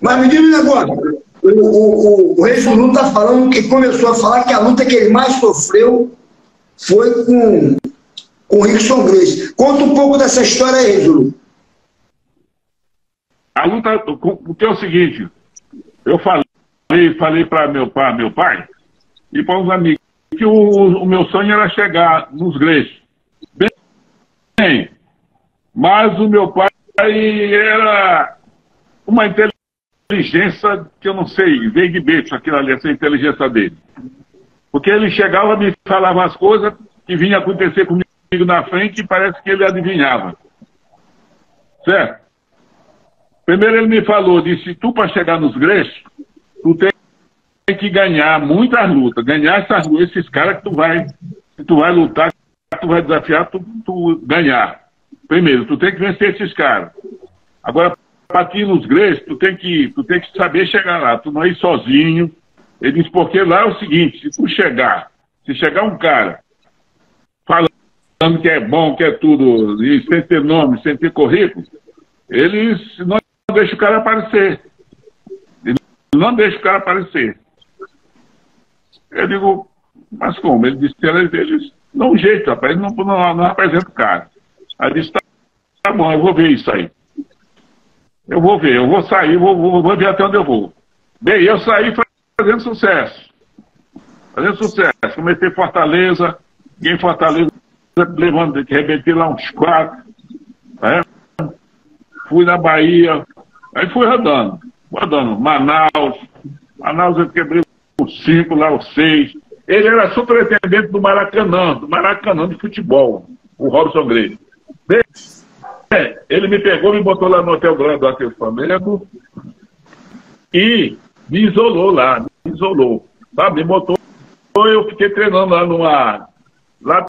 Mas me diga um negócio. O Rei Zulu está falando que começou a falar que a luta que ele mais sofreu foi com o Rickson Gracie. Conta um pouco dessa história aí, Rei Zulu. A luta, porque é o seguinte, eu falei para meu pai e para uns amigos que o meu sonho era chegar nos Gracie. Bem, mas o meu pai era uma inteligência que eu não sei, veio de Beto, aquilo ali, essa inteligência dele. Porque ele chegava, me falava as coisas que vinha acontecer comigo na frente e parece que ele adivinhava. Certo? Primeiro ele me falou, disse, tu para chegar nos Gracie, tu tem que ganhar muitas lutas, ganhar essas lutas, esses caras que tu vai lutar, tu vai desafiar, tu ganhar. Primeiro, tu tem que vencer esses caras. Agora, para ti nos Gracie, tu tem que saber chegar lá, tu não ir sozinho. Ele disse, porque lá é o seguinte, se chegar um cara falando que é bom, que é tudo, e sem ter nome, sem ter currículo, eles não deixam o cara aparecer. Eles não deixam o cara aparecer. Eu digo, mas como? Ele disse, eles não um jeito, rapaz, eles não apresentam o cara. Aí disse, tá bom, eu vou ver isso aí. Eu vou sair, vou ver até onde eu vou. Bem, eu saí fazendo sucesso. Fazendo sucesso. Comecei em Fortaleza, fiquei em Fortaleza, levando, arrebentei lá uns 4. Né? Fui na Bahia, aí fui rodando. Manaus eu quebrei os 5, lá os 6. Ele era superintendente do Maracanã de futebol, o Rickson Gracie. Bem, ele me pegou, me botou lá no Hotel Glória do Atenso Flamengo e me isolou lá, sabe? Me botou, eu fiquei treinando lá numa... Lá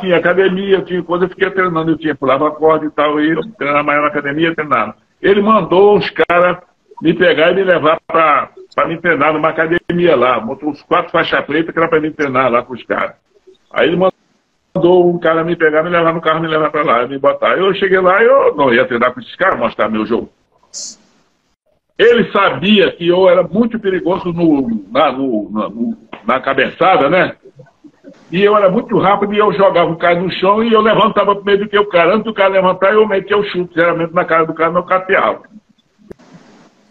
tinha academia, tinha coisa, eu fiquei treinando, pulava corda e tal, e eu treinava mais na academia, treinava. Ele mandou os caras me pegar e me levar para me treinar numa academia lá, botou uns 4 faixas pretas que era para me treinar lá com os caras. Aí ele mandou um cara me pegar, me levar no carro, me levar pra lá, me botar. Eu cheguei lá, eu não ia treinar com esses caras, mostrar meu jogo. Ele sabia que eu era muito perigoso na cabeçada, né? E eu era muito rápido e eu jogava o cara no chão e eu levantava pro meio do que o cara. Antes do cara levantar, eu metia o chute, geralmente na cara do cara, não cateava.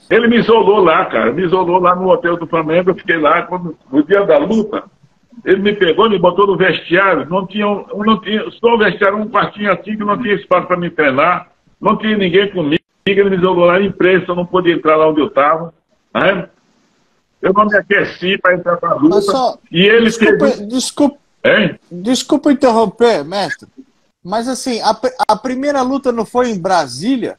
Ele me isolou lá, cara. Me isolou lá no Hotel do Flamengo, eu fiquei lá no dia da luta. Ele me pegou, me botou no vestiário, não tinha só o vestiário, um quartinho assim que não tinha espaço para me treinar, não tinha ninguém comigo, ele me isolou lá na imprensa, eu não podia entrar lá onde eu estava, né? Eu não me aqueci para entrar para a luta. Só, e ele desculpa interromper, mestre, mas assim, a primeira luta não foi em Brasília?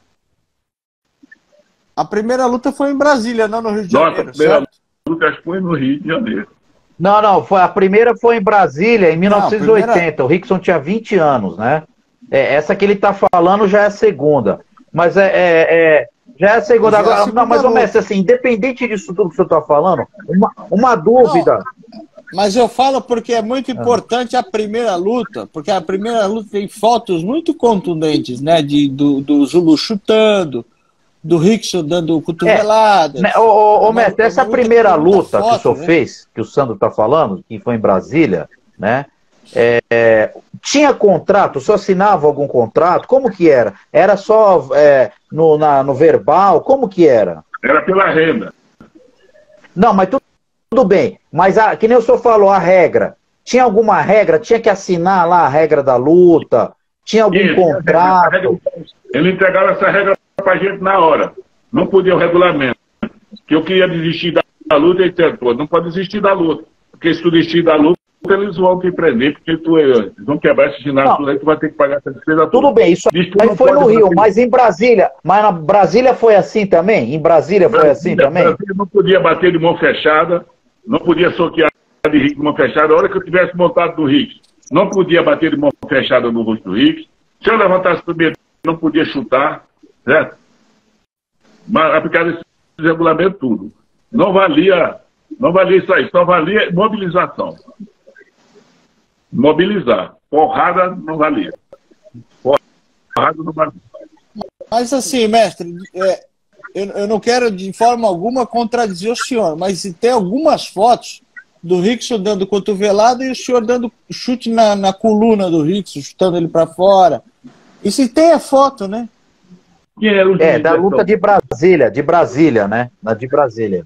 A primeira luta foi em Brasília, não no Rio de Janeiro. Nossa, a primeira luta foi no Rio de Janeiro. Não, a primeira foi em Brasília, em 1980. O Rickson tinha 20 anos, né? Essa que ele tá falando já é a segunda. Mas já é a segunda. Agora, é a segunda não, mas, ô, mestre, assim, independente disso tudo que você tá falando, uma dúvida. Não, mas eu falo porque é muito importante a primeira luta, porque a primeira luta tem fotos muito contundentes, né? Do Zulu chutando, do Rickson dando cotovelada. Ô, mestre, essa primeira luta que o senhor fez, que o Sandro está falando, que foi em Brasília, né? Tinha contrato? O senhor assinava algum contrato? Como que era? Era só no verbal? Como que era? Era pela renda. Não, mas tudo bem. Mas, que nem o senhor falou, a regra. Tinha alguma regra? Tinha que assinar lá a regra da luta? Tinha algum contrato? Eles entregaram essa regra pra gente na hora. Não podia o regulamento. Que eu queria desistir da luta, ele tentou. Não pode desistir da luta. Porque se tu desistir da luta, eles vão te prender, porque eles vão quebrar esse ginásio, tudo aí tu vai ter que pagar essa despesa. Tudo bem, isso aí foi no Rio, mas em Brasília. Mas na Brasília foi assim também? Em Brasília foi assim também? Brasília não podia bater de mão fechada, não podia soquear de Rickson de mão fechada. A hora que eu tivesse montado do Rickson, não podia bater de mão fechada no rosto do Rickson. Se eu levantasse do meio, não podia chutar. Certo? Mas aplicar esse regulamento tudo. Não valia isso aí, só valia mobilização. Mobilizar. Porrada não valia. Porrada não valia. Mas assim, mestre, eu não quero de forma alguma contradizer o senhor, mas se tem algumas fotos do Rickson dando cotovelada e o senhor dando chute na coluna do Rickson, chutando ele para fora. E se tem a foto, né? É, da luta de Brasília, né? Na de Brasília.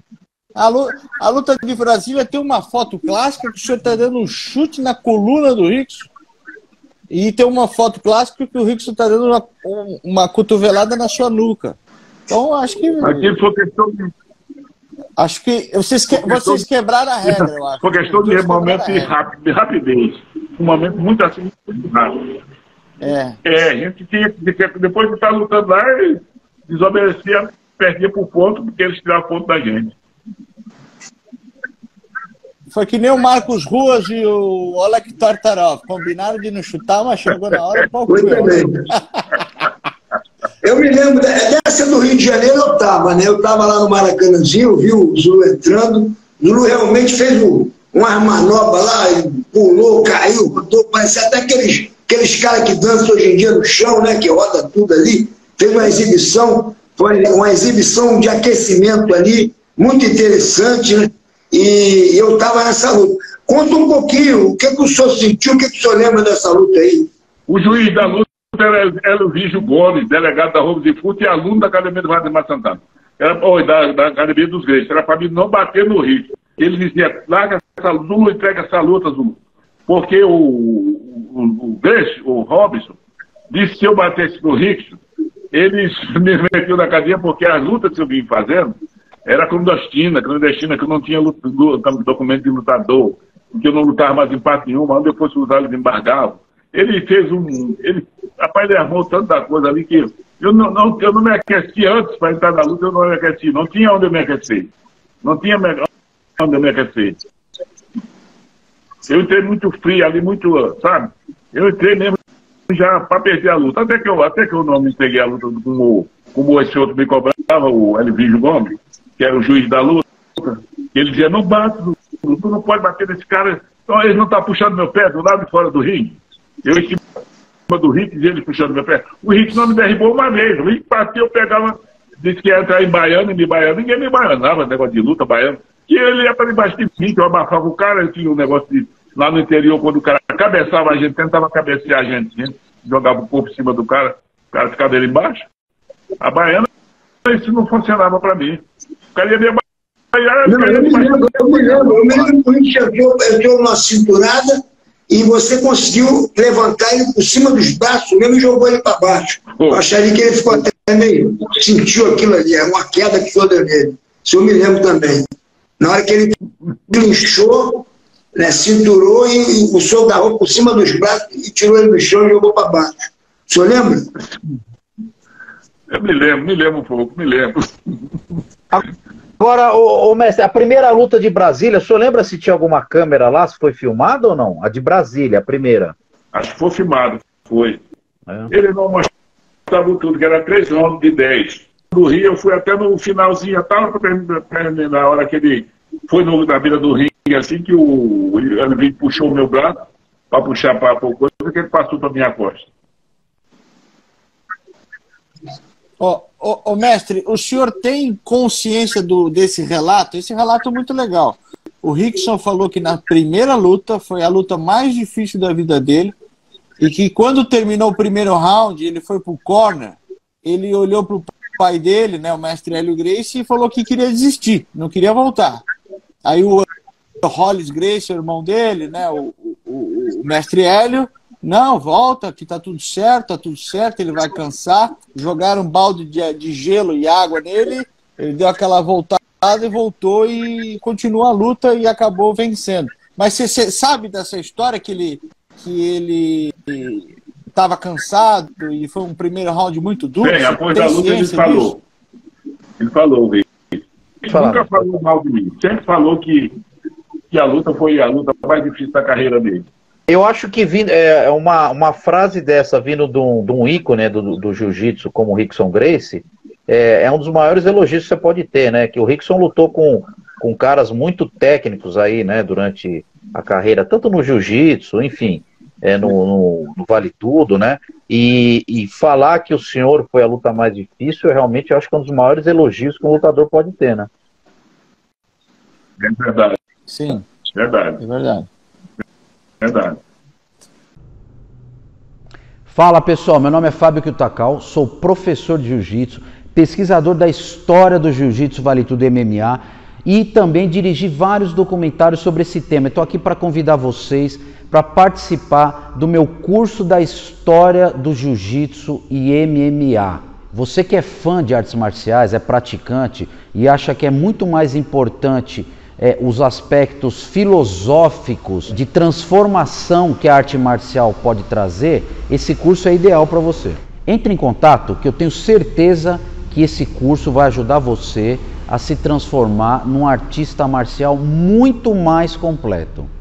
A luta de Brasília tem uma foto clássica que o senhor está dando um chute na coluna do Rickson. E tem uma foto clássica que o Rickson está dando uma cotovelada na sua nuca. Então, acho que... Aqui foi questão de... Acho que vocês quebraram a regra, eu acho. Foi questão de momento de rapidez. Um momento muito assim, muito rápido. É, a gente tinha que... Depois de estar lutando lá, desobedecia, perdia por ponto, porque eles tiraram o ponto da gente. Foi que nem o Marcos Ruas e o Oleg Tartarov. Combinaram de não chutar, mas chegou na hora, o pau foi. Eu me lembro dessa do Rio de Janeiro, eu estava, né? Eu estava lá no Maracanãzinho, eu vi o Zulu entrando. O Zulu realmente fez uma manobra lá, ele pulou, caiu, botou, parecia até aqueles caras que dançam hoje em dia no chão, né? Que roda tudo ali. Fez uma exibição, foi uma exibição de aquecimento ali, muito interessante, né? E eu estava nessa luta. Conta um pouquinho, o que que o senhor sentiu, o que que o senhor lembra dessa luta aí? O juiz da luta era Elvígio Gomes, delegado da Roubo de Furto e aluno da Academia do Valdemar Santana. Era, da Academia dos Gregos. Era para mim não bater no Rio. Ele dizia, larga essa luta, Zulu, entrega essa luta, Zulu. Porque o Robson, disse que se eu batesse no Rickson, eles me metiam na cadeia porque as lutas que eu vim fazendo era clandestina, que eu não tinha documento de lutador, que eu não lutava mais em parte nenhuma, onde eu fosse lutar, eles embargavam. Ele fez rapaz, ele armou tanta coisa ali que eu não me aqueci antes para entrar na luta, eu não me aqueci, não tinha onde eu me aquecer. Não tinha onde eu me aquecer. Eu entrei muito frio ali, muito, sabe? Eu entrei mesmo já para perder a luta, até que eu não me entreguei a luta como esse outro me cobrava, o Elvígio Gomes, que era o juiz da luta, ele dizia, não bate, tu não pode bater nesse cara, então ele não está puxando meu pé do lado de fora do ringue. Eu em cima do Rick, ele puxando meu pé. O Rick não me derrubou uma vez, o Rick bateu, pegava, disse que ia entrar em baiano, ninguém me baianava, negócio de luta, baiano, que ele ia para debaixo de mim, que eu abafava o cara, eu tinha um negócio de, lá no interior, quando o cara cabeçava a gente, tentava cabecear a gente, né? Jogava o corpo em cima do cara, o cara ficava dele embaixo, a baiana, isso não funcionava para mim. Eu me lembro que ele deu uma cinturada e você conseguiu levantar ele por cima dos braços mesmo e jogou ele para baixo. Eu acharia que ele ficou até meio... Sentiu aquilo ali, é uma queda que foi dele. Isso eu me lembro também. Na hora que ele linchou, né, cinturou e o senhor agarrou por cima dos braços e tirou ele do chão e jogou para baixo. O senhor lembra? Eu me lembro um pouco, me lembro. Agora, ô mestre, a primeira luta de Brasília, o senhor lembra se tinha alguma câmera lá, se foi filmada ou não? A de Brasília, a primeira. Acho que foi filmada, foi. É. Ele não mostrava tudo, que era 3 rounds de 10. Do Rio, eu fui até no finalzinho, estava na hora que ele foi na beira do ringue, assim que o Elvígio puxou o meu braço, para puxar para pouco, que ele passou para minha costa. Mestre, o senhor tem consciência desse relato? Esse relato é muito legal. O Rickson falou que na primeira luta foi a luta mais difícil da vida dele e que quando terminou o primeiro round, ele foi pro corner, ele olhou pro pai dele, né, o mestre Hélio Gracie, e falou que queria desistir, não queria voltar. Aí o Hollis Gracie, o irmão dele, né, o mestre Hélio, não, volta, que tá tudo certo, ele vai cansar. Jogaram um balde de gelo e água nele, ele deu aquela voltada e voltou e continuou a luta e acabou vencendo. Mas você sabe dessa história que ele estava cansado e foi um primeiro round muito duro? Bem, após a luta ele falou. Ele falou, velho. Ele nunca falou mal de mim, sempre falou que a luta foi a luta mais difícil da carreira dele. Eu acho que uma frase dessa vindo de um ícone do jiu-jitsu como o Rickson Gracie é um dos maiores elogios que você pode ter, né? Que o Rickson lutou com caras muito técnicos aí, né? Durante a carreira, tanto no jiu-jitsu, enfim. no Vale Tudo, né? E falar que o senhor foi a luta mais difícil, eu realmente acho que é um dos maiores elogios que um lutador pode ter, né? É verdade. Sim. Verdade. É verdade. Verdade. Fala, pessoal, meu nome é Fábio Kutakau, sou professor de jiu-jitsu, pesquisador da história do jiu-jitsu, Vale Tudo MMA, e também dirigi vários documentários sobre esse tema. Estou aqui para convidar vocês para participar do meu curso da história do jiu-jitsu e MMA. Você que é fã de artes marciais, é praticante e acha que é muito mais importante os aspectos filosóficos de transformação que a arte marcial pode trazer, esse curso é ideal para você. Entre em contato, que eu tenho certeza que esse curso vai ajudar você a se transformar num artista marcial muito mais completo.